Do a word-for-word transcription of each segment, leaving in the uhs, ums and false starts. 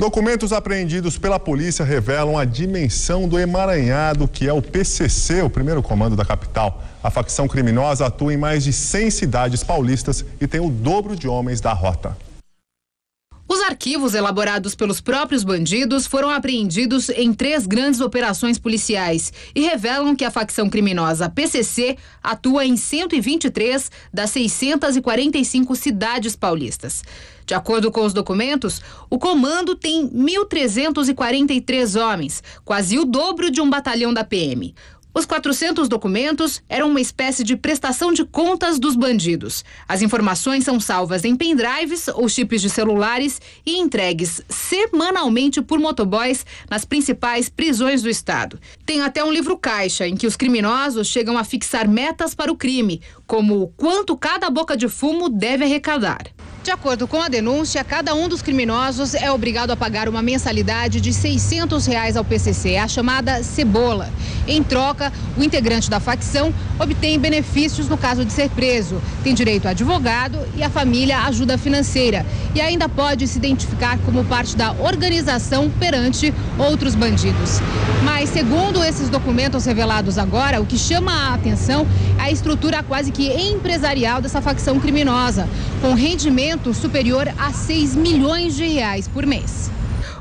Documentos apreendidos pela polícia revelam a dimensão do emaranhado que é o P C C, o Primeiro Comando da Capital. A facção criminosa atua em mais de cem cidades paulistas e tem o dobro de homens da Rota. Os arquivos elaborados pelos próprios bandidos foram apreendidos em três grandes operações policiais e revelam que a facção criminosa P C C atua em cento e vinte e três das seiscentas e quarenta e cinco cidades paulistas. De acordo com os documentos, o comando tem mil trezentos e quarenta e três homens, quase o dobro de um batalhão da P M. Os quatrocentos documentos eram uma espécie de prestação de contas dos bandidos. As informações são salvas em pendrives ou chips de celulares e entregues semanalmente por motoboys nas principais prisões do estado. Tem até um livro caixa em que os criminosos chegam a fixar metas para o crime, como o quanto cada boca de fumo deve arrecadar. De acordo com a denúncia, cada um dos criminosos é obrigado a pagar uma mensalidade de seiscentos reais ao P C C, a chamada cebola. Em troca, o integrante da facção obtém benefícios no caso de ser preso, tem direito a advogado e a família ajuda financeira e ainda pode se identificar como parte da organização perante outros bandidos. Mas, segundo esses documentos revelados agora, o que chama a atenção é a estrutura quase que empresarial dessa facção criminosa, com rendimento superior a seis milhões de reais por mês.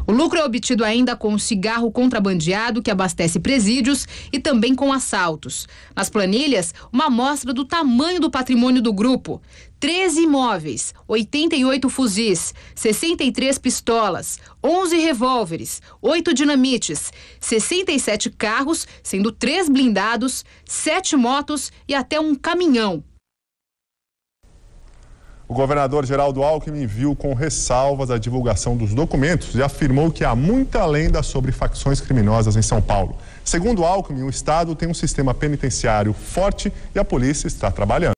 O lucro é obtido ainda com o cigarro contrabandeado que abastece presídios e também com assaltos. Nas planilhas, uma amostra do tamanho do patrimônio do grupo: treze imóveis, oitenta e oito fuzis, sessenta e três pistolas, onze revólveres, oito dinamites, sessenta e sete carros, sendo três blindados, sete motos e até um caminhão. O governador Geraldo Alckmin viu com ressalvas a divulgação dos documentos e afirmou que há muita lenda sobre facções criminosas em São Paulo. Segundo Alckmin, o estado tem um sistema penitenciário forte e a polícia está trabalhando.